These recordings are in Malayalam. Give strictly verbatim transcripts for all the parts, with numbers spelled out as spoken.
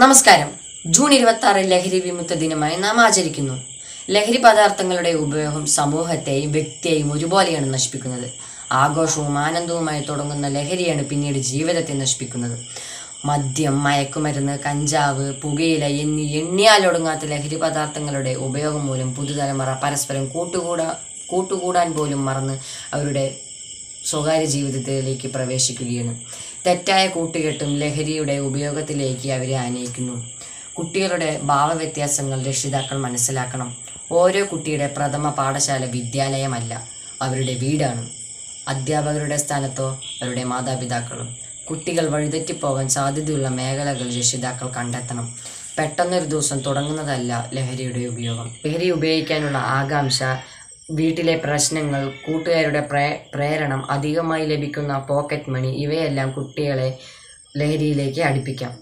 നമസ്കാരം. ജൂൺ ഇരുപത്തി ആറ് ലഹരി വിമുക്ത ദിനമായി നാം ആചരിക്കുന്നു. ലഹരി പദാർത്ഥങ്ങളുടെ ഉപയോഗം സമൂഹത്തെയും വ്യക്തിയെയും ഒരുപോലെയാണ് നശിപ്പിക്കുന്നത്. ആഘോഷവും ആനന്ദവുമായി തുടങ്ങുന്ന ലഹരിയാണ് പിന്നീട് ജീവിതത്തെ നശിപ്പിക്കുന്നത്. മദ്യം, മയക്കുമരുന്ന്, കഞ്ചാവ്, പുകയില എന്നീ എണ്ണിയാലൊടുങ്ങാത്ത ലഹരി പദാർത്ഥങ്ങളുടെ ഉപയോഗം മൂലം പുതുതലമുറ പരസ്പരം കൂട്ടുകൂടാ കൂട്ടുകൂടാൻ പോലും മറന്ന് അവരുടെ സ്വകാര്യ ജീവിതത്തിലേക്ക് പ്രവേശിക്കുകയാണ്. തെറ്റായ കൂട്ടുകെട്ടും ലഹരിയുടെ ഉപയോഗത്തിലേക്ക് അവരെ ആനയിക്കുന്നു. കുട്ടികളുടെ ഭാവവ്യത്യാസങ്ങൾ രക്ഷിതാക്കൾ മനസ്സിലാക്കണം. ഓരോ കുട്ടിയുടെ പ്രഥമ പാഠശാല വിദ്യാലയമല്ല, അവരുടെ വീടാണ്. അധ്യാപകരുടെ സ്ഥാനത്തോ അവരുടെ മാതാപിതാക്കളും. കുട്ടികൾ വഴിതെറ്റിപ്പോകാൻ സാധ്യതയുള്ള മേഖലകൾ രക്ഷിതാക്കൾ കണ്ടെത്തണം. പെട്ടെന്നൊരു ദിവസം തുടങ്ങുന്നതല്ല ലഹരിയുടെ ഉപയോഗം. ലഹരി ഉപയോഗിക്കാനുള്ള ആകാംക്ഷ, വീട്ടിലെ പ്രശ്നങ്ങൾ, കൂട്ടുകാരുടെ പ്രേ പ്രേരണം അധികമായി ലഭിക്കുന്ന പോക്കറ്റ് മണി ഇവയെല്ലാം കുട്ടികളെ ലഹരിയിലേക്ക് അടുപ്പിക്കാം.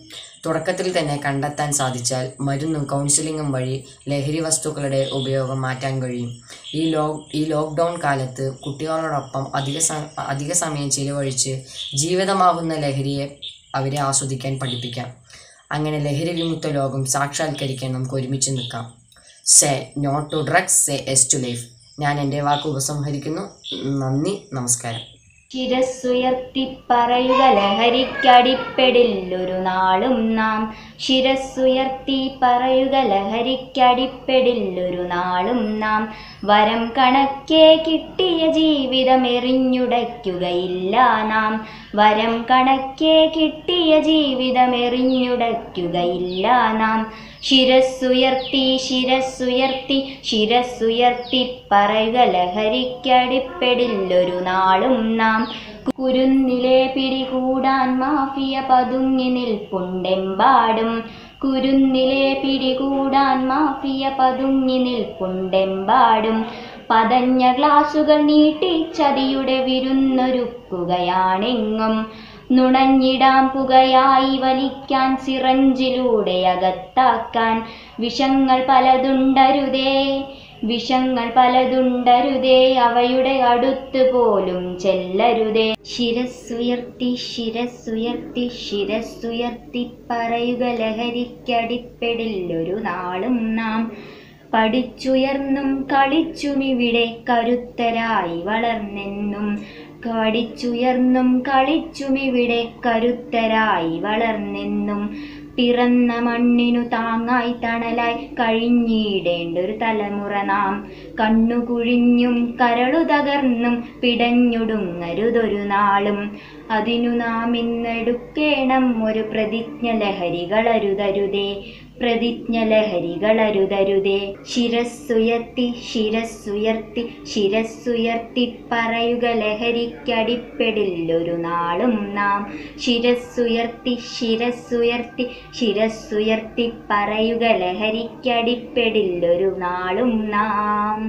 തുടക്കത്തിൽ തന്നെ കണ്ടെത്താൻ സാധിച്ചാൽ മരുന്നും കൗൺസിലിങ്ങും വഴി ലഹരി വസ്തുക്കളുടെ ഉപയോഗം മാറ്റാൻ കഴിയും. ഈ ലോ ഈ ലോക്ക്ഡൗൺ കാലത്ത് കുട്ടികളോടൊപ്പം അധിക അധിക സമയം ചിലവഴിച്ച് ജീവിതമാകുന്ന ലഹരിയെ അവരെ ആസ്വദിക്കാൻ പഠിപ്പിക്കാം. അങ്ങനെ ലഹരി വിമുക്ത ലോകം സാക്ഷാത്കരിക്കാൻ നമുക്ക് ഒരുമിച്ച് നിൽക്കാം. Say not to drugs, say yes to life. ഞാൻ എൻ്റെ വാക്ക് ഉപസംഹരിക്കുന്നു. നന്ദി, നമസ്കാരം. ശിരസ്സുയർത്തിപ്പറയുക, ലഹരിക്കടിപ്പെടില്ലൊരു നാളും നാം. ശിരസ്സുയർത്തി പറയുക, ലഹരിക്കടിപ്പെടില്ലൊരു നാളും നാം. വരം കണക്കെ കിട്ടിയ ജീവിതം എറിഞ്ഞുടയ്ക്കുകയില്ല നാം. വരം കണക്കെ കിട്ടിയ ജീവിതം എറിഞ്ഞുടയ്ക്കുകയില്ല നാം. ശിരസ്സുയർത്തി ശിരസ്സുയർത്തി ശിരസ്സുയർത്തി പറയുക, ലഹരിക്കടിപ്പെടില്ലൊരു നാളും നാം. കുരുന്നിലെ പിടികൂടാൻ മാഫിയ പതുങ്ങി നിൽപ്പുണ്ടെമ്പാടും. കുരുന്നിലെ പിടികൂടാൻ മാഫിയ പതുങ്ങി നിൽപ്പുണ്ടെമ്പാടും. പതഞ്ഞ ഗ്ലാസുകൾ നീട്ടി ചതിയുടെ വിരുന്നൊരുക്കുകയാണെങ്ങും. നുണഞ്ഞിടാം പുകയായി വലിക്കാൻ, സിറഞ്ചിലൂടെ അകത്താക്കാൻ. വിഷങ്ങൾ പലതുണ്ടരുതേ, വിഷങ്ങൾ പലതുണ്ടരുതേ, അവയുടെ അടുത്ത് പോലും ചെല്ലരുതേ. ശിരസ്സുയർത്തി ശിരസ്സുയർത്തി ശിരസ്സുയർത്തി പറയുക, ലഹരിക്കടിപ്പെടില്ലൊരു നാളും നാം. പഠിച്ചുയർന്നും കളിച്ചുമിവിടെ കരുത്തരായി വളർന്നെന്നും. പഠിച്ചുയർന്നും കളിച്ചുമിവിടെ കരുത്തരായി വളർന്നെന്നും. പിറന്ന മണ്ണിനു താങ്ങായി തണലായി കഴിഞ്ഞിടേണ്ടൊരു തലമുറ നാം. കണ്ണുകുഴിഞ്ഞും കരളു തകർന്നും പിടഞ്ഞൊടുങ്ങരുതൊരു നാളും. അതിനു നാം ഇന്നെടുക്കേണം ഒരു പ്രതിജ്ഞ, ലഹരികളരുതരുതേ. പ്രതിജ്ഞ, ലഹരികളരുതരുതേ. ശിരസ്സുയർത്തി ശിരസ്സുയർത്തി ശിരസ്സുയർത്തി പറയുക, ലഹരിക്കടിപ്പെടില്ലൊരു നാളും നാം. ശിരസ്സുയർത്തി ശിരസ്സുയർത്തി ശിരസ്സുയർത്തി പറയുക, ലഹരിക്കടിപ്പെടില്ലൊരു നാളും നാം.